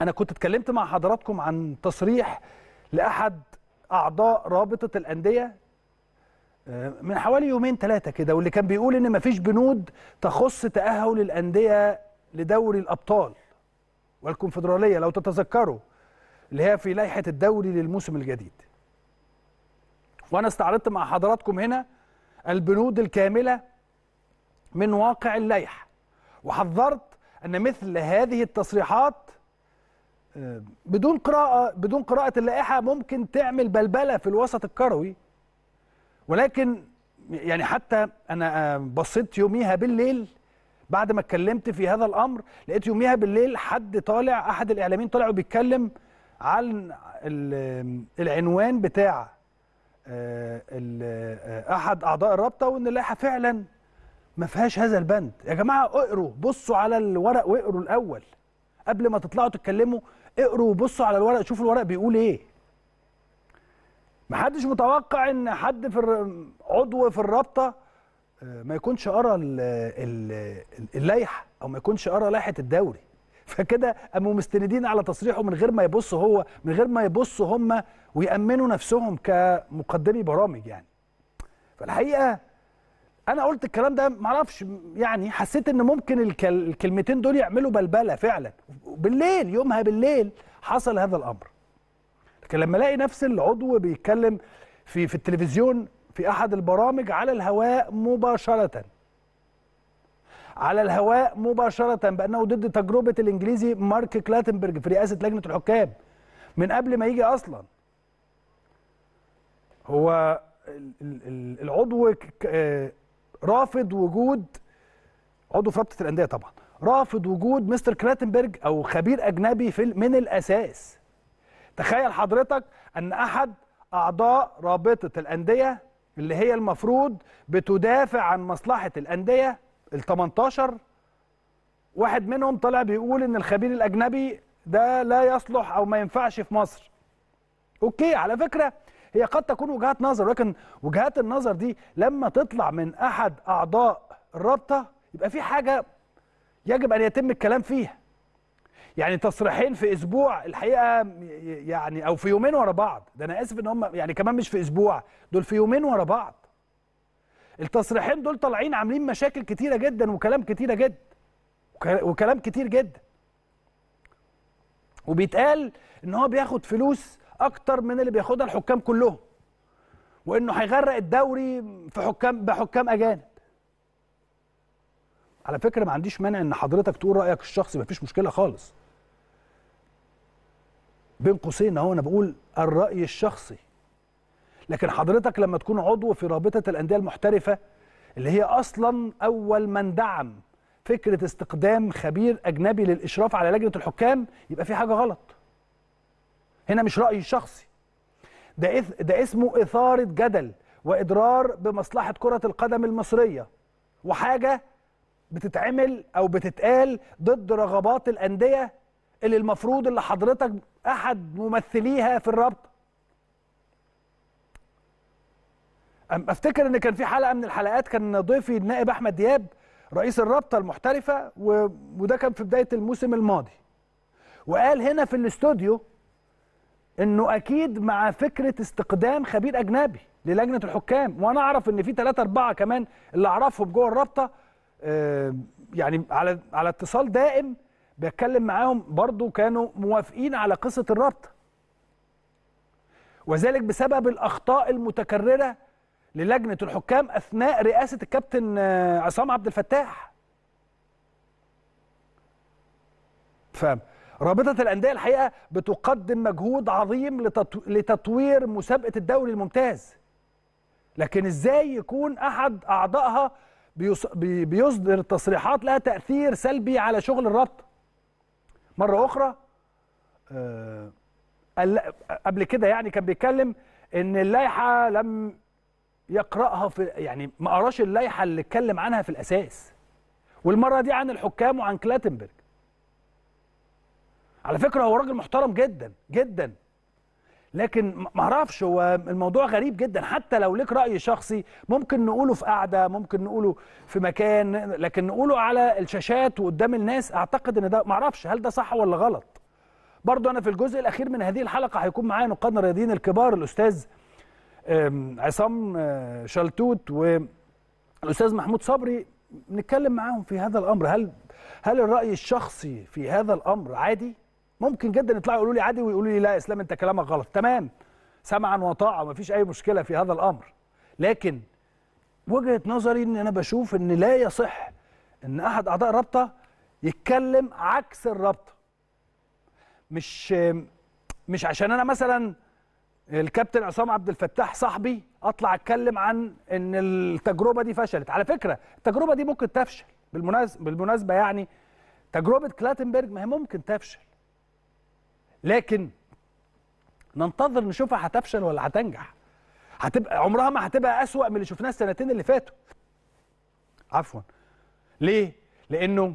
أنا كنت اتكلمت مع حضراتكم عن تصريح لأحد أعضاء رابطة الأندية من حوالي يومين ثلاثة كده، واللي كان بيقول إن مفيش بنود تخص تأهل الأندية لدوري الأبطال والكونفدرالية لو تتذكروا، اللي هي في لائحة الدوري للموسم الجديد. وأنا استعرضت مع حضراتكم هنا البنود الكاملة من واقع اللائحة، وحذرت أن مثل هذه التصريحات بدون قراءة اللائحة ممكن تعمل بلبلة في الوسط الكروي. ولكن يعني حتى أنا بصيت يوميها بالليل بعد ما اتكلمت في هذا الأمر، لقيت يوميها بالليل حد طالع، أحد الإعلاميين طالع وبيتكلم عن العنوان بتاع أحد أعضاء الرابطة، وإن اللائحة فعلا ما فيهاش هذا البند. يا جماعة اقروا، بصوا على الورق واقروا الأول قبل ما تطلعوا تتكلموا، اقروا وبصوا على الورق، شوفوا الورق بيقول ايه. محدش متوقع ان حد في عضو في الرابطه ما يكونش قرا اللائحه او ما يكونش قرا لائحه الدوري، فكده قاموا مستندين على تصريحه من غير ما يبص هو، من غير ما يبصوا هم ويأمنوا نفسهم كمقدمي برامج يعني. فالحقيقه انا قلت الكلام ده، معرفش يعني، حسيت ان ممكن الكلمتين دول يعملوا بلبله فعلا. بالليل يومها بالليل حصل هذا الامر. لكن لما الاقي نفس العضو بيتكلم في التلفزيون في احد البرامج على الهواء مباشره، على الهواء مباشره بانه ضد تجربه الانجليزي مارك كلاتنبرج في رئاسه لجنه الحكام من قبل ما يجي اصلا. هو العضو رافض وجود عضو في رابطة الأندية طبعا، رافض وجود مستر كلاتنبرج أو خبير أجنبي من الأساس. تخيل حضرتك أن أحد أعضاء رابطة الأندية اللي هي المفروض بتدافع عن مصلحة الأندية ال18، واحد منهم طلع بيقول إن الخبير الأجنبي ده لا يصلح أو ما ينفعش في مصر. أوكي، على فكرة هي قد تكون وجهات نظر، ولكن وجهات النظر دي لما تطلع من أحد أعضاء الرابطة يبقى في حاجة يجب أن يتم الكلام فيها. يعني تصريحين في أسبوع الحقيقة يعني، أو في يومين ورا بعض، ده أنا آسف إن هم يعني كمان مش في أسبوع، دول في يومين ورا بعض. التصريحين دول طالعين عاملين مشاكل كتيرة جدا وكلام كتيرة جدا وكلام كتير جدا، وبيتقال إن هو بياخد فلوس أكتر من اللي بياخدها الحكام كلهم، وإنه هيغرق الدوري في بحكام أجانب. على فكرة ما عنديش مانع إن حضرتك تقول رأيك الشخصي، مفيش مشكلة خالص. بين قوسين أهو أنا بقول الرأي الشخصي. لكن حضرتك لما تكون عضو في رابطة الأندية المحترفة اللي هي أصلاً أول من دعم فكرة استقدام خبير أجنبي للإشراف على لجنة الحكام، يبقى في حاجة غلط. هنا مش رأيي الشخصي، ده اسمه إثارة جدل وإضرار بمصلحة كرة القدم المصرية، وحاجة بتتعمل أو بتتقال ضد رغبات الأندية اللي المفروض اللي حضرتك أحد ممثليها في الرابطة. أفتكر إن كان في حلقة من الحلقات كان ضيفي النائب أحمد دياب رئيس الرابطة المحترفة، وده كان في بداية الموسم الماضي، وقال هنا في الاستوديو إنه أكيد مع فكرة استقدام خبير أجنبي للجنة الحكام. وأنا أعرف إن في 3 4 كمان اللي أعرفهم جوه الرابطة، يعني على اتصال دائم بتكلم معاهم، برضو كانوا موافقين على قصة الرابطة، وذلك بسبب الأخطاء المتكررة للجنة الحكام أثناء رئاسة الكابتن عصام عبد الفتاح. فاهم؟ رابطة الأندية الحقيقة بتقدم مجهود عظيم لتطوير مسابقة الدوري الممتاز، لكن إزاي يكون أحد أعضائها بيصدر تصريحات لها تأثير سلبي على شغل الرابطة؟ مرة أخرى قبل كده يعني كان بيتكلم إن اللائحة لم يقرأها يعني ما قراش اللائحة اللي اتكلم عنها في الأساس، والمرة دي عن الحكام وعن كلاتنبرج. على فكرة هو راجل محترم جدا جدا، لكن معرفش، هو الموضوع غريب جدا. حتى لو ليك رأي شخصي ممكن نقوله في قعدة، ممكن نقوله في مكان، لكن نقوله على الشاشات وقدام الناس، أعتقد إن ده معرفش هل ده صح ولا غلط. برضو أنا في الجزء الأخير من هذه الحلقة هيكون معايا نقادنا الرياضيين الكبار، الأستاذ عصام شلتوت والأستاذ محمود صبري، نتكلم معاهم في هذا الأمر. هل الرأي الشخصي في هذا الأمر عادي؟ ممكن جدا يطلعوا يقولوا لي عادي ويقولوا لي لا اسلام انت كلامك غلط، تمام، سمعا وطاعه مفيش اي مشكله في هذا الامر، لكن وجهه نظري ان انا بشوف ان لا يصح ان احد اعضاء الرابطه يتكلم عكس الرابطه. مش عشان انا مثلا الكابتن عصام عبد الفتاح صاحبي اطلع اتكلم عن ان التجربه دي فشلت. على فكره التجربه دي ممكن تفشل بالمناسبه، يعني تجربه كلاتنبيرج ما هي ممكن تفشل، لكن ننتظر نشوفها هتفشل ولا هتنجح. هتبقى عمرها ما هتبقى أسوأ من اللي شفناه السنتين اللي فاتوا. عفوا. ليه؟ لأنه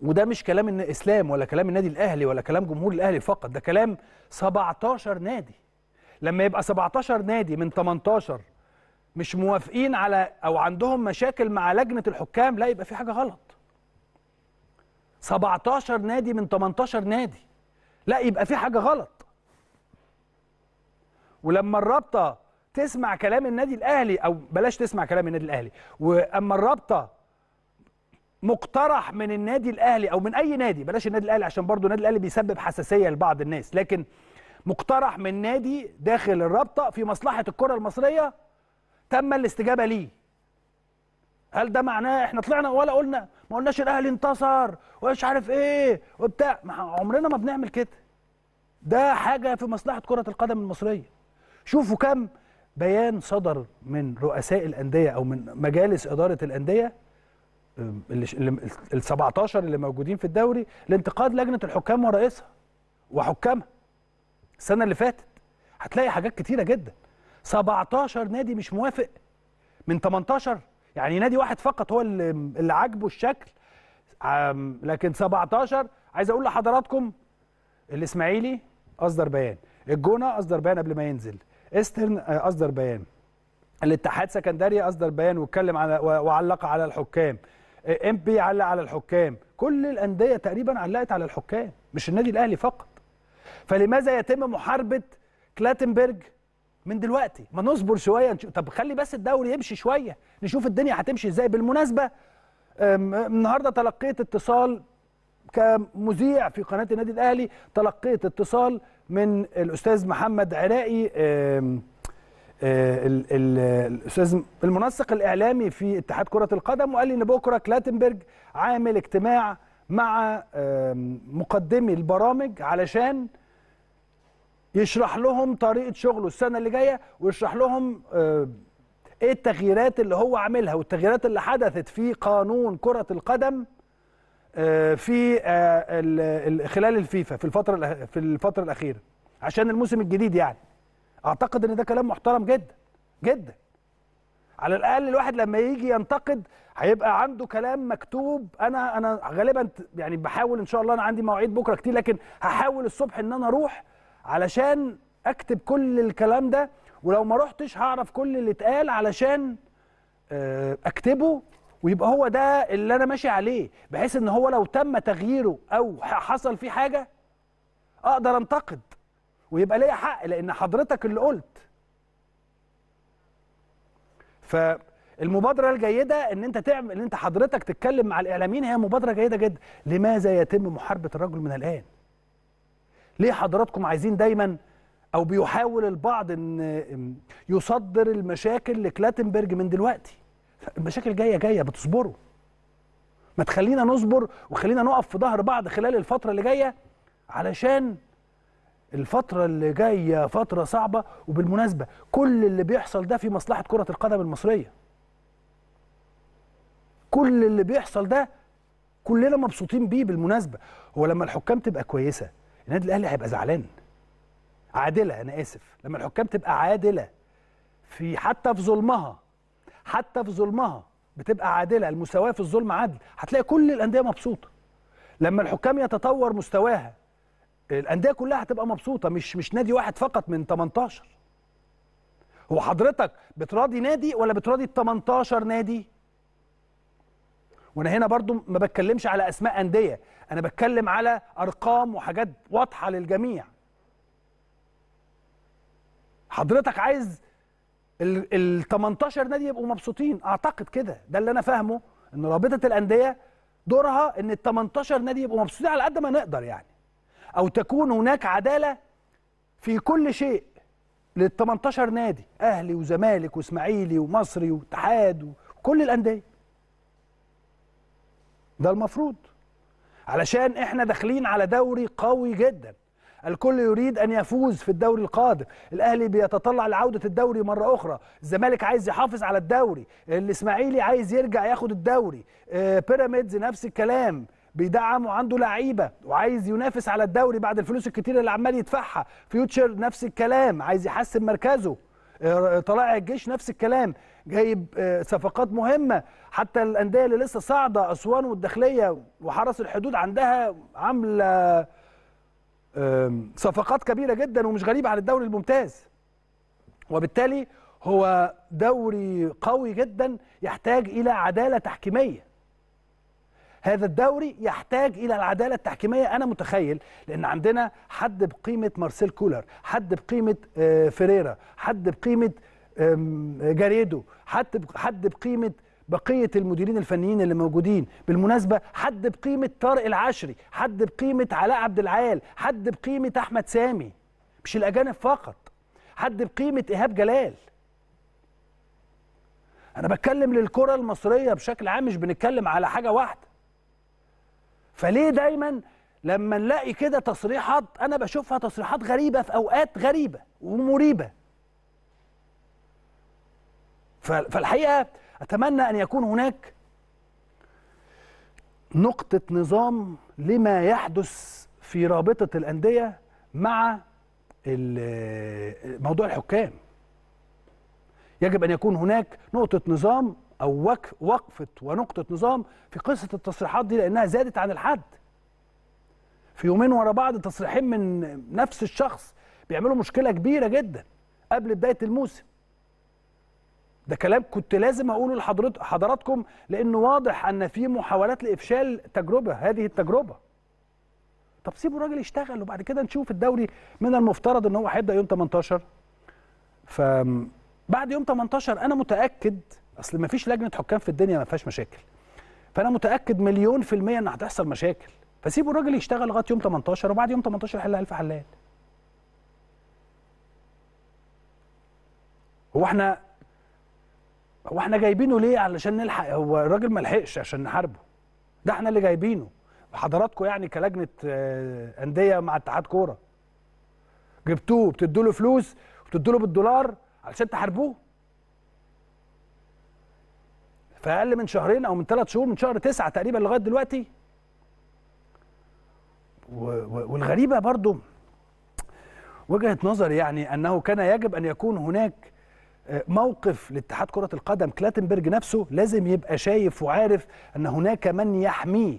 وده مش كلام الإسلام ولا كلام النادي الأهلي ولا كلام جمهور الأهلي فقط، ده كلام 17 نادي. لما يبقى 17 نادي من 18 مش موافقين على أو عندهم مشاكل مع لجنة الحكام، لا يبقى في حاجة غلط. 17 نادي من 18 نادي، لا يبقى في حاجة غلط. ولما الرابطة تسمع كلام النادي الأهلي، أو بلاش تسمع كلام النادي الأهلي، وأما الرابطة مقترح من النادي الأهلي أو من أي نادي، بلاش النادي الأهلي عشان برضو النادي الأهلي بيسبب حساسية لبعض الناس، لكن مقترح من نادي داخل الرابطة في مصلحة الكرة المصرية تم الاستجابة ليه. هل ده معناه احنا طلعنا ولا قلنا ما قلناش الاهلي انتصر ومش عارف ايه وبتاع؟ عمرنا ما بنعمل كده. ده حاجه في مصلحه كره القدم المصريه. شوفوا كم بيان صدر من رؤساء الانديه او من مجالس اداره الانديه ال 17 اللي موجودين في الدوري لانتقاد لجنه الحكام ورئيسها وحكامها السنه اللي فاتت. هتلاقي حاجات كتيره جدا. 17 نادي مش موافق من 18، يعني نادي واحد فقط هو اللي عاجبه الشكل، لكن 17. عايز اقول لحضراتكم الاسماعيلي اصدر بيان، الجونه اصدر بيان قبل ما ينزل، استرن اصدر بيان، الاتحاد سكندريا اصدر بيان واتكلم على وعلق على الحكام، ام بي علق على الحكام، كل الانديه تقريبا علقت على الحكام مش النادي الاهلي فقط. فلماذا يتم محاربه كلاتنبيرج من دلوقتي؟ ما نصبر شويه طب خلي بس الدوري يمشي شويه نشوف الدنيا هتمشي ازاي. بالمناسبه النهارده تلقيت اتصال كمذيع في قناه النادي الاهلي، تلقيت اتصال من الاستاذ محمد عراقي الاستاذ المنسق الاعلامي في اتحاد كره القدم، وقال لي ان بكره كلاتنبيرج عامل اجتماع مع مقدمي البرامج علشان يشرح لهم طريقة شغله السنة اللي جاية، ويشرح لهم ايه التغييرات اللي هو عاملها والتغييرات اللي حدثت في قانون كرة القدم في خلال الفيفا في الفترة الأخيرة عشان الموسم الجديد. يعني أعتقد إن ده كلام محترم جدا جدا. على الأقل الواحد لما يجي ينتقد هيبقى عنده كلام مكتوب. أنا غالبا يعني بحاول، إن شاء الله أنا عندي مواعيد بكرة كتير، لكن هحاول الصبح إن أنا أروح علشان اكتب كل الكلام ده، ولو ما روحتش هعرف كل اللي اتقال علشان اكتبه، ويبقى هو ده اللي انا ماشي عليه، بحيث ان هو لو تم تغييره او حصل فيه حاجه اقدر انتقد ويبقى ليا حق لان حضرتك اللي قلت. فالمبادره الجيده ان انت حضرتك تتكلم مع الاعلاميين هي مبادره جيده جدا. لماذا يتم محاربه الرجل من الان؟ ليه حضراتكم عايزين دايما او بيحاول البعض ان يصدر المشاكل لكلاتنبيرج من دلوقتي؟ المشاكل جايه بتصبروا. ما تخلينا نصبر وخلينا نقف في ظهر بعض خلال الفتره اللي جايه، علشان الفتره اللي جايه فتره صعبه. وبالمناسبه كل اللي بيحصل ده في مصلحه كره القدم المصريه. كل اللي بيحصل ده كلنا مبسوطين بيه. بالمناسبه هو لما الحكام تبقى كويسه النادي الاهلي هيبقى زعلان. عادله، انا اسف، لما الحكام تبقى عادله في حتى في ظلمها بتبقى عادله، المساواه في الظلم عدل، هتلاقي كل الانديه مبسوطه. لما الحكام يتطور مستواها الانديه كلها هتبقى مبسوطه، مش نادي واحد فقط من 18. هو حضرتك بتراضي نادي ولا بتراضي ال 18 نادي؟ وانا هنا برضو ما بتكلمش على اسماء انديه، انا بتكلم على ارقام وحاجات واضحه للجميع. حضرتك عايز ال 18 نادي يبقوا مبسوطين، اعتقد كده، ده اللي انا فاهمه، ان رابطه الانديه دورها ان ال 18 نادي يبقوا مبسوطين على قد ما نقدر يعني، او تكون هناك عداله في كل شيء لل 18 نادي، اهلي وزمالك واسماعيلي ومصري واتحاد وكل الانديه. ده المفروض، علشان احنا داخلين على دوري قوي جدا، الكل يريد ان يفوز في الدوري القادم، الاهلي بيتطلع لعوده الدوري مره اخرى، الزمالك عايز يحافظ على الدوري، الاسماعيلي عايز يرجع ياخد الدوري، بيراميدز نفس الكلام، بيدعم وعنده لعيبه وعايز ينافس على الدوري بعد الفلوس الكتير اللي عمال يدفعها، فيوتشر نفس الكلام عايز يحسن مركزه، طلائع الجيش نفس الكلام جايب صفقات مهمه، حتى الانديه اللي لسه صاعده اسوان والداخليه وحرس الحدود عندها عامله صفقات كبيره جدا ومش غريبه على الدوري الممتاز. وبالتالي هو دوري قوي جدا يحتاج الى عداله تحكيميه. هذا الدوري يحتاج الى العداله التحكيميه، انا متخيل، لان عندنا حد بقيمه مارسيل كولر، حد بقيمه فيريرا، حد بقيمه جاريدو، حد بقيمه بقيه المديرين الفنيين اللي موجودين، بالمناسبه حد بقيمه طارق العشري، حد بقيمه علاء عبد العال، حد بقيمه احمد سامي، مش الاجانب فقط، حد بقيمه ايهاب جلال. انا بتكلم للكره المصريه بشكل عام، مش بنتكلم على حاجه واحده. فليه دايما لما نلاقي كده تصريحات، انا بشوفها تصريحات غريبه في اوقات غريبه ومريبه. فالحقيقه اتمنى ان يكون هناك نقطه نظام لما يحدث في رابطه الانديه مع موضوع الحكام. يجب ان يكون هناك نقطه نظام أو وقفة ونقطة نظام في قصة التصريحات دي، لأنها زادت عن الحد. في يومين ورا بعض تصريحين من نفس الشخص بيعملوا مشكلة كبيرة جدا قبل بداية الموسم. ده كلام كنت لازم أقوله لحضراتكم، لأنه واضح أن في محاولات لإفشال تجربة، هذه التجربة. طب سيبوا الراجل يشتغل وبعد كده نشوف. الدوري من المفترض أنه هو هيبدأ يوم 18، فبعد يوم 18 أنا متأكد، اصل مفيش لجنه حكام في الدنيا ما فيهاش مشاكل، فانا متاكد 100% ان هتحصل مشاكل، فسيبوا الراجل يشتغل لغايه يوم 18، وبعد يوم 18 حل الف حلال. هو احنا جايبينه ليه؟ علشان نلحق؟ هو الراجل ما لحقش عشان نحاربه، ده احنا اللي جايبينه حضراتكم يعني كلجنه انديه مع اتحاد كوره. جبتوه بتدوا له فلوس وبتدوا له بالدولار علشان تحاربوه. فأقل من شهرين أو من 3 شهور، من شهر 9 تقريبا لغاية دلوقتي. والغريبة برضو وجهة نظري يعني أنه كان يجب أن يكون هناك موقف لاتحاد كرة القدم. كلاتنبيرج نفسه لازم يبقى شايف وعارف أن هناك من يحميه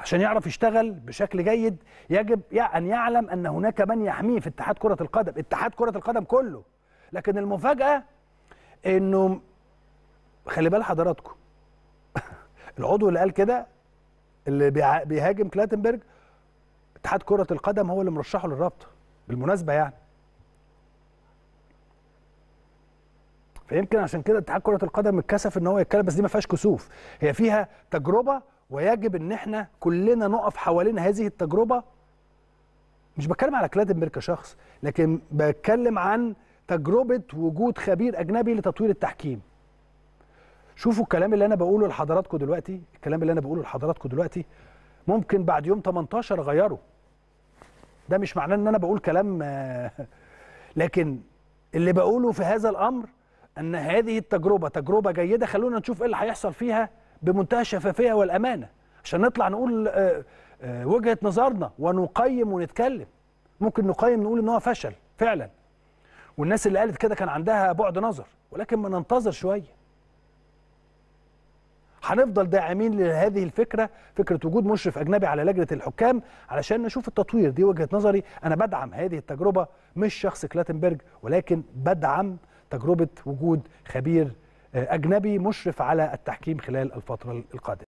عشان يعرف يشتغل بشكل جيد. يجب أن يعلم أن هناك من يحميه في اتحاد كرة القدم، اتحاد كرة القدم كله. لكن المفاجأة أنه، خلي بال حضراتكم، العضو اللي قال كده، اللي بيهاجم كلاتنبيرج، اتحاد كرة القدم هو اللي مرشحه للرابطة بالمناسبة يعني. فيمكن عشان كده اتحاد كرة القدم اتكسف ان هو يتكلم، بس دي ما فيهاش كسوف، هي فيها تجربة، ويجب ان احنا كلنا نقف حوالين هذه التجربة. مش بتكلم على كلاتنبيرج كشخص، لكن بتكلم عن تجربة وجود خبير أجنبي لتطوير التحكيم. شوفوا الكلام اللي انا بقوله لحضراتكم دلوقتي، ممكن بعد يوم 18 غيره. ده مش معناه ان انا بقول كلام، لكن اللي بقوله في هذا الامر ان هذه التجربه تجربه جيده. خلونا نشوف ايه اللي هيحصل فيها بمنتهى الشفافيه والامانه، عشان نطلع نقول وجهه نظرنا ونقيم ونتكلم. ممكن نقيم نقول ان هو فشل فعلا، والناس اللي قالت كده كان عندها بعد نظر، ولكن ما ننتظر شويه. هنفضل داعمين لهذه الفكره، فكره وجود مشرف اجنبي على لجنه الحكام، علشان نشوف التطوير. دي وجهه نظري، انا بدعم هذه التجربه، مش شخص كلاتنبيرج، ولكن بدعم تجربه وجود خبير اجنبي مشرف على التحكيم خلال الفتره القادمه.